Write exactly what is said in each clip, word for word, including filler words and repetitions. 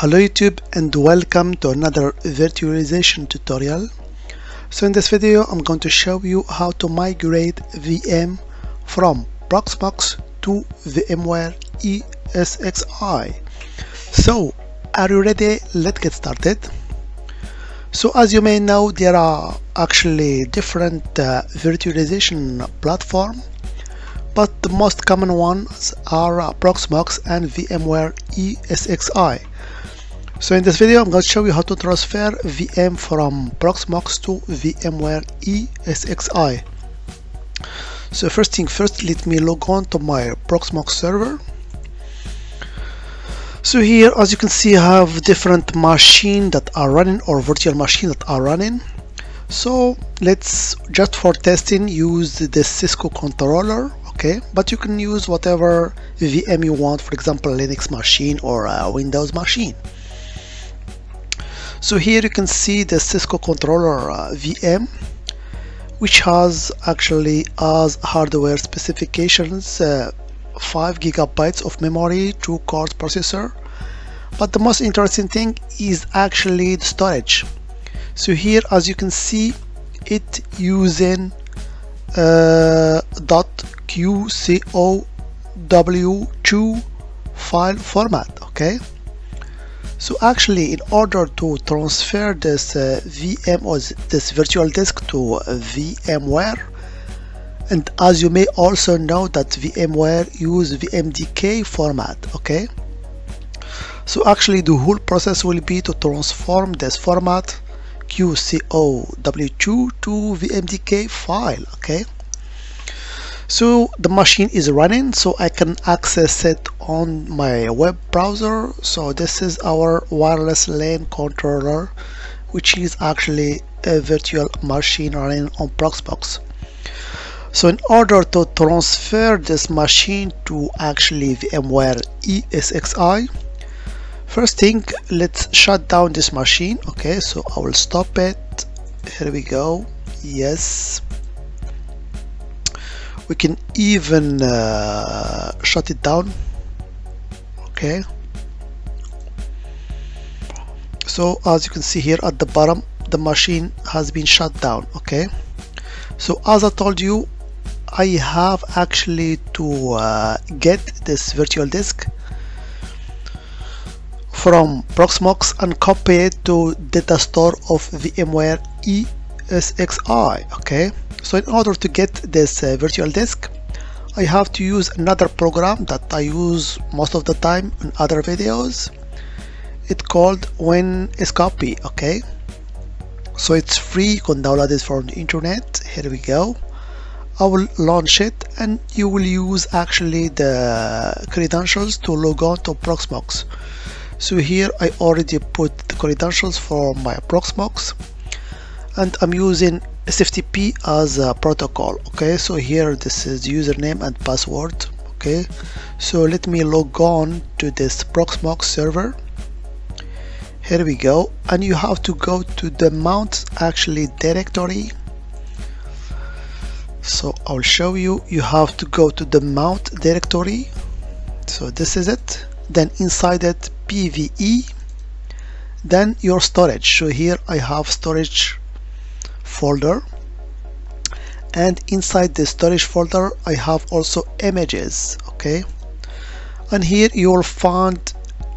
Hello YouTube and welcome to another virtualization tutorial. So in this video I'm going to show you how to migrate V M from Proxmox to VMware ESXi. So are you ready? Let's get started. So as you may know, there are actually different uh, virtualization platforms, but the most common ones are uh, Proxmox and VMware ESXi. So in this video I'm going to show you how to transfer V M from Proxmox to VMware ESXi. So first thing first, let me log on to my Proxmox server. So here, as you can see, I have different machines that are running, or virtual machines that are running. So let's, just for testing, use the Cisco controller. Okay, but you can use whatever V M you want, for example Linux machine or a Windows machine. So here you can see the Cisco controller uh, V M, which has actually as hardware specifications uh, five gigabytes of memory, two cores processor, but the most interesting thing is actually the storage. So here, as you can see, it using uh, .Q C O W two file format. Okay, so actually in order to transfer this uh, V M or this virtual disk to uh, VMware, and as you may also know that VMware use V M D K format, okay, so actually the whole process will be to transform this format Q C O W two to V M D K file. Okay, so the machine is running, so I can access it on my web browser. So this is our wireless LAN controller, which is actually a virtual machine running on Proxmox. So in order to transfer this machine to actually VMware ESXi, first thing, let's shut down this machine. Okay, so I will stop it. Here we go. Yes, we can even uh, shut it down. Okay, so as you can see here at the bottom, the machine has been shut down. Okay, so as I told you, I have actually to uh, get this virtual disk from Proxmox and copy it to data store of VMware ESXi. Okay, so in order to get this uh, virtual disk, I have to use another program that I use most of the time in other videos. It's called WinSCP. Okay, so it's free, you can download it from the internet. Here we go. I will launch it and you will use actually the credentials to log on to Proxmox. So here I already put the credentials for my Proxmox and I'm using S F T P as a protocol. Okay, so here this is username and password. Okay, so let me log on to this Proxmox server. Here we go, and you have to go to the mount actually directory. So I'll show you, you have to go to the mount directory. So this is it, then inside it P V E, then your storage. So here I have storage folder, and inside the storage folder I have also images. Okay, and here you will find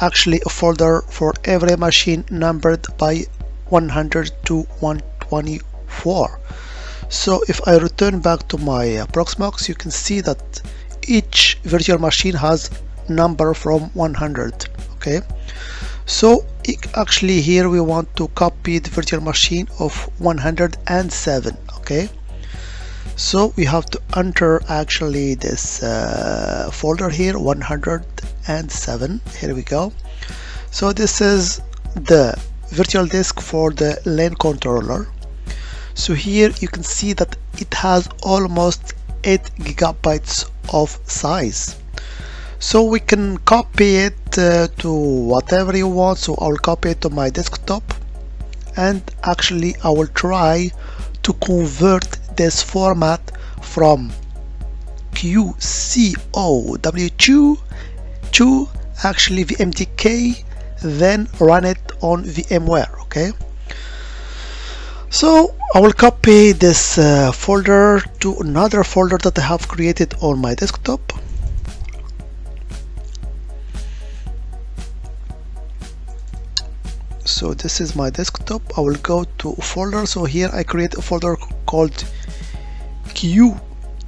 actually a folder for every machine numbered by one hundred to one twenty-four. So if I return back to my Proxmox, you can see that each virtual machine has number from one hundred. Okay, so actually here we want to copy the virtual machine of one hundred seven. Okay, so we have to enter actually this uh, folder here, one hundred seven. Here we go. So this is the virtual disk for the LAN controller. So here you can see that it has almost eight gigabytes of size. So we can copy it uh, to whatever you want. So I'll copy it to my desktop, and actually I will try to convert this format from Q C O W two to actually V M D K then run it on VMware. Okay, so I will copy this uh, folder to another folder that I have created on my desktop. So this is my desktop. I will go to a folder. So here I create a folder called Q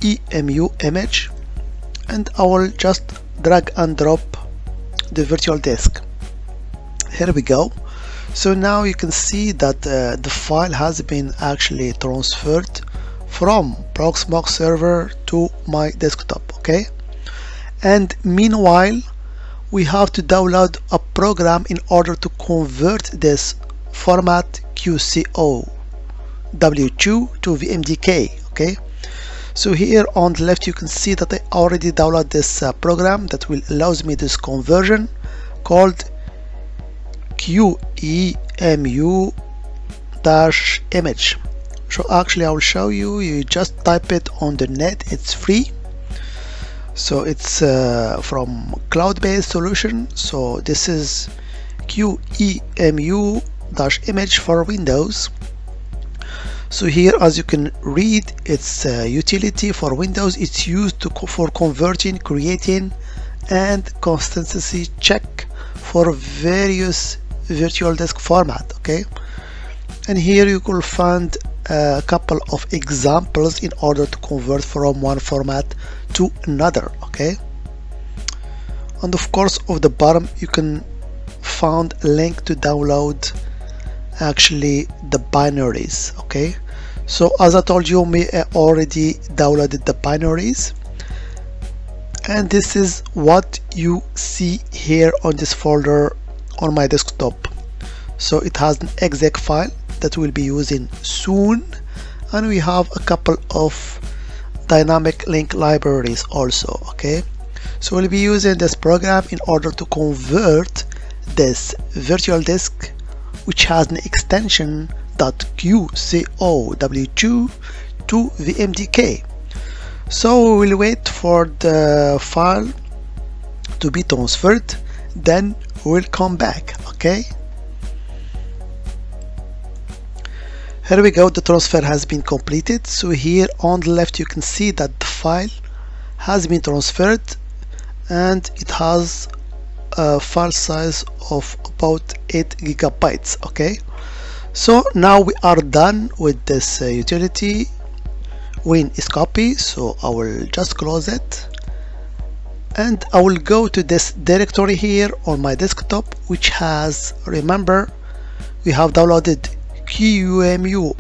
E M U img, and I will just drag and drop the virtual disk. Here we go. So now you can see that uh, the file has been actually transferred from Proxmox server to my desktop. Okay, and meanwhile we have to download a program in order to convert this format Q C O W two to V M D K. Okay, so here on the left you can see that I already downloaded this uh, program that will allows me this conversion called Q E M U image. So actually I will show you, you just type it on the net, it's free. So it's uh, from cloud-based solution. So this is Q E M U image for Windows. So here, as you can read, it's a utility for Windows. It's used to co for converting, creating, and consistency check for various virtual disk format. Okay, and here you could find a couple of examples in order to convert from one format to another. Okay, and of course of the bottom you can find a link to download actually the binaries. Okay, so as I told you, me I already downloaded the binaries, and this is what you see here on this folder on my desktop. So it has an exec file that we'll be using soon, and we have a couple of dynamic link libraries also. Okay, so we'll be using this program in order to convert this virtual disk, which has an extension .qcow two to V M D K. So we'll wait for the file to be transferred, then we'll come back. Okay, here we go, the transfer has been completed. So here on the left you can see that the file has been transferred, and it has a file size of about eight gigabytes. Okay, so now we are done with this uh, utility win is copy. So I will just close it, and I will go to this directory here on my desktop, which has, remember, we have downloaded Q E M U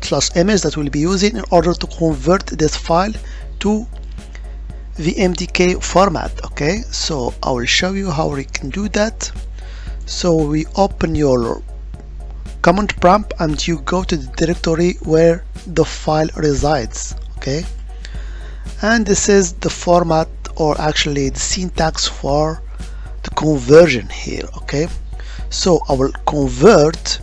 slash image that we'll be using in order to convert this file to V M D K format. Okay, so I will show you how we can do that. So we open your command prompt and you go to the directory where the file resides. Okay, and this is the format, or actually the syntax for the conversion here. Okay, so I will convert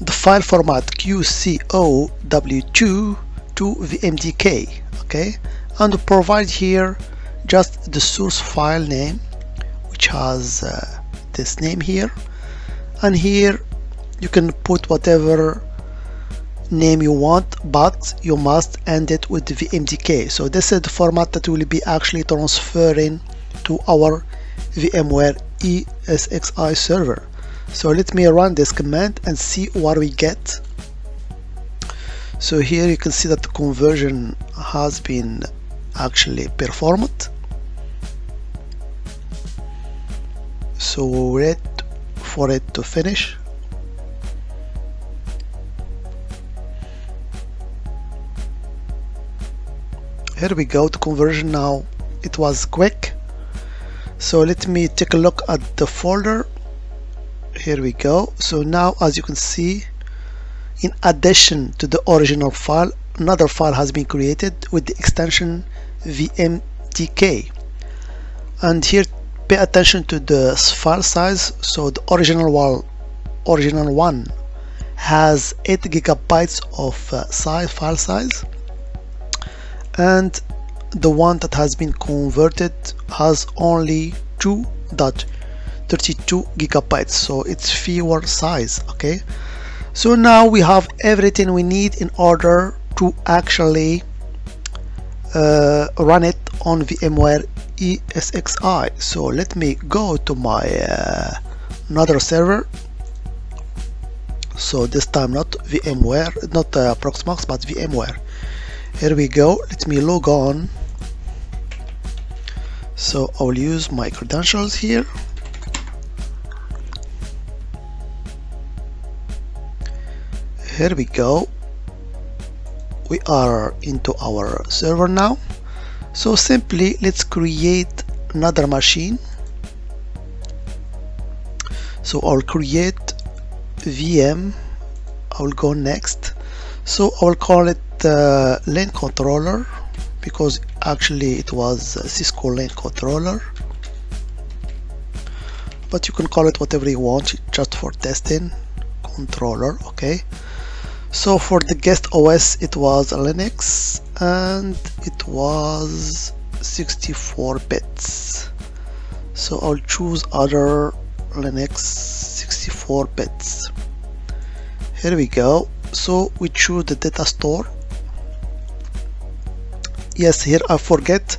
the file format Q C O W two to V M D K. Okay, and provide here just the source file name, which has uh, this name here, and here you can put whatever name you want, but you must end it with V M D K. So this is the format that will be actually transferring to our VMware E S X i server. So let me run this command and see what we get. So here you can see that the conversion has been actually performed. So we'll wait for it to finish. Here we go, the conversion now, it was quick. So let me take a look at the folder. Here we go. So now, as you can see, in addition to the original file, another file has been created with the extension V M D K. And here pay attention to the file size. So the original one, original one has eight gigabytes of uh, size, file size, and the one that has been converted has only 2.2 thirty-two gigabytes, so it's fewer size. Okay, so now we have everything we need in order to actually uh, run it on VMware E S X i. So let me go to my uh, another server, so this time not VMware, not uh, Proxmox, but VMware. Here we go, let me log on. So I will use my credentials here. Here we go, we are into our server now. So simply let's create another machine. So I'll create V M, I will go next. So I will call it uh, LAN controller, because actually it was Cisco LAN controller, but you can call it whatever you want just for testing. Controller, okay. So for the guest O S it was Linux and it was sixty-four bits. So I'll choose other Linux sixty-four bits. Here we go. So we choose the data store. Yes, here I forget,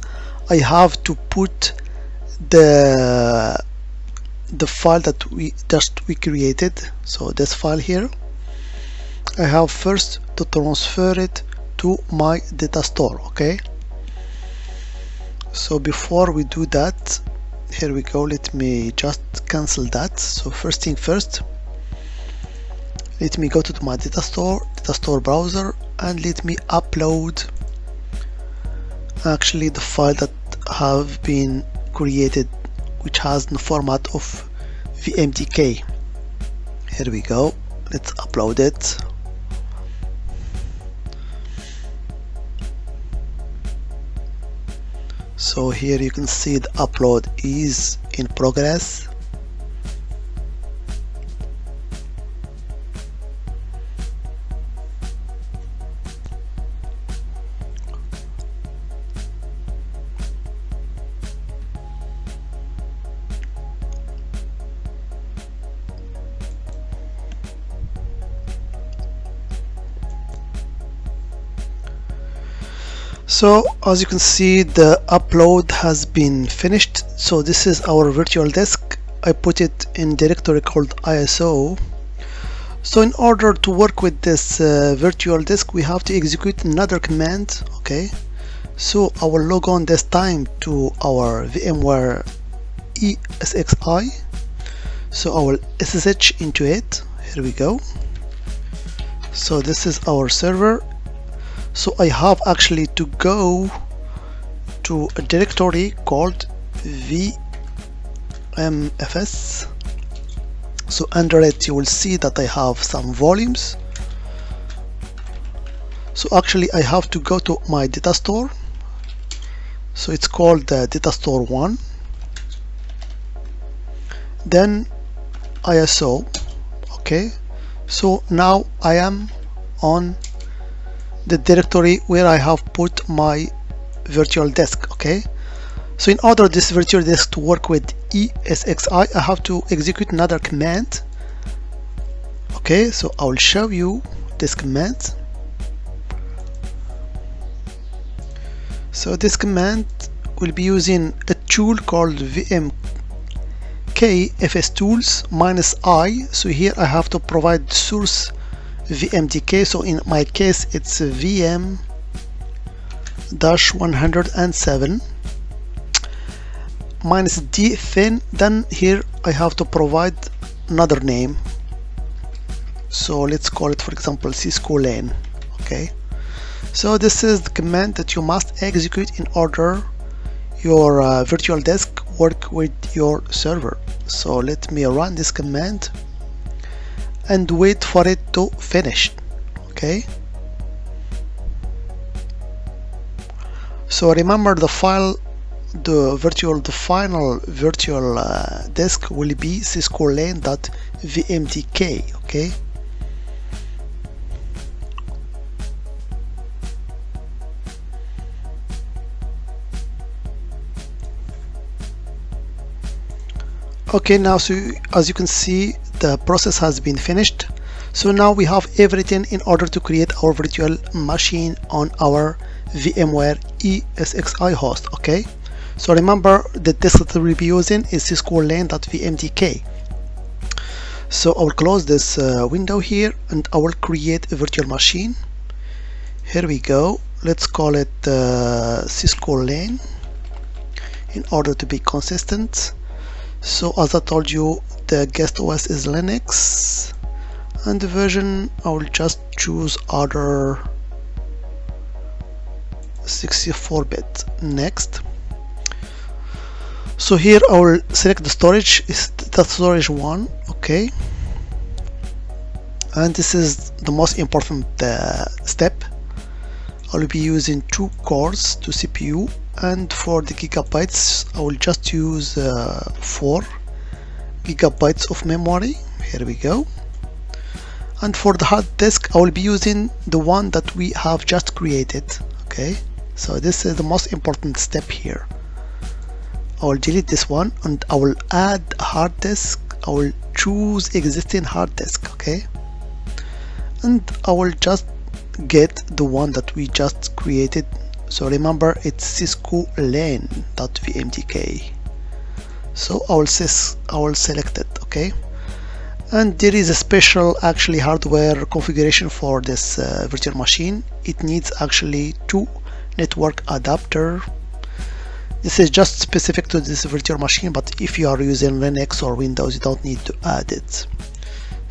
I have to put the the file that we just we created. So this file here, I have first to transfer it to my data store. Okay, so before we do that, here we go, let me just cancel that. So first thing first, let me go to my data store, data store browser, and let me upload actually the file that have been created, which has the format of V M D K. Here we go, let's upload it. So here you can see the upload is in progress. So as you can see, the upload has been finished. So this is our virtual disk. I put it in directory called I S O. So in order to work with this uh, virtual disk, we have to execute another command. Okay, so I will log on this time to our VMware E S X i. So I will S S H into it. Here we go. So this is our server. So I have actually to go to a directory called V M F S. So under it you will see that I have some volumes. So actually I have to go to my data store. So it's called the data store one. Then I S O. Okay. So now I am on the directory where I have put my virtual disk. Okay, so in order this virtual disk to work with E S X i, I have to execute another command. Okay, so I will show you this command. So this command will be using a tool called V M K F stools minus i. So here I have to provide source V M D K, so in my case it's V M one oh seven minus D fin. Then here I have to provide another name, so let's call it for example Cisco LAN. Okay, so this is the command that you must execute in order your uh, virtual disk work with your server. So let me run this command and wait for it to finish. Okay, so remember the file, the virtual, the final virtual uh, disk will be Cisco LAN.vmdk. Okay, Okay, now so as you can see, the process has been finished. So now we have everything in order to create our virtual machine on our VMware E S X i host. Okay, so remember the disk that we'll be using is Cisco LAN.vmdk. So I will close this uh, window here and I will create a virtual machine. Here we go. Let's call it uh, Cisco LAN in order to be consistent. So as I told you, the guest O S is Linux, and the version I will just choose other sixty-four bit. Next. So here I will select the storage, is the storage one, okay. And this is the most important uh, step. I will be using two cores, two C P U, and for the gigabytes I will just use uh, four gigabytes of memory. Here we go. And for the hard disk I will be using the one that we have just created. Okay, so this is the most important step here. I will delete this one and I will add a hard disk. I will choose existing hard disk, okay, and I will just get the one that we just created. So remember, it's Cisco LAN.vmdk. So I will, I will select it, okay. And there is a special actually hardware configuration for this uh, virtual machine. It needs actually two network adapter. This is just specific to this virtual machine, but if you are using Linux or Windows, you don't need to add it.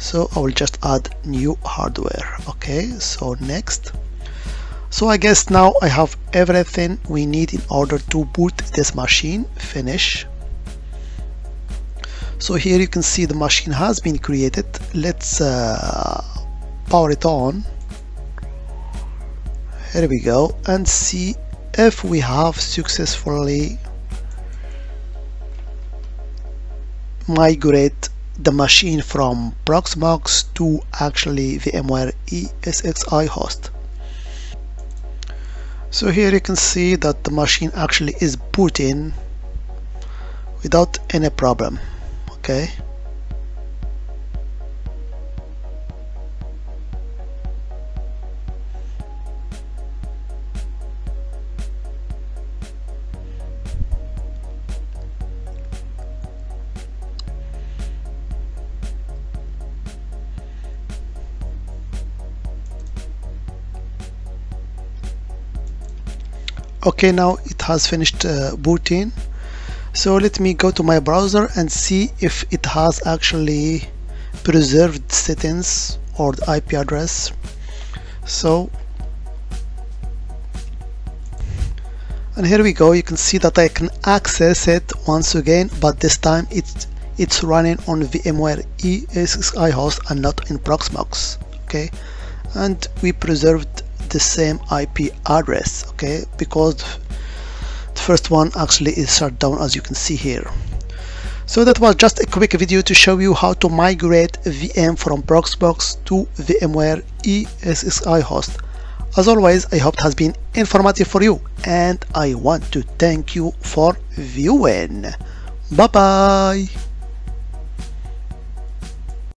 So I will just add new hardware. Okay, so next. So I guess now I have everything we need in order to boot this machine. Finish. So here you can see the machine has been created. Let's uh, power it on. Here we go, and see if we have successfully migrated the machine from Proxmox to actually VMware E S X i host. So here you can see that the machine actually is booting without any problem. Okay. Okay, now it has finished uh, booting. So let me go to my browser and see if it has actually preserved settings or the I P address. So, and here we go, you can see that I can access it once again, but this time it's, it's running on VMware E S X i host and not in Proxmox, okay? And we preserved the same I P address, okay? Because first one actually is shut down, as you can see here. So that was just a quick video to show you how to migrate a V M from Proxmox to VMware E S X i host. As always, I hope it has been informative for you, and I want to thank you for viewing. Bye bye.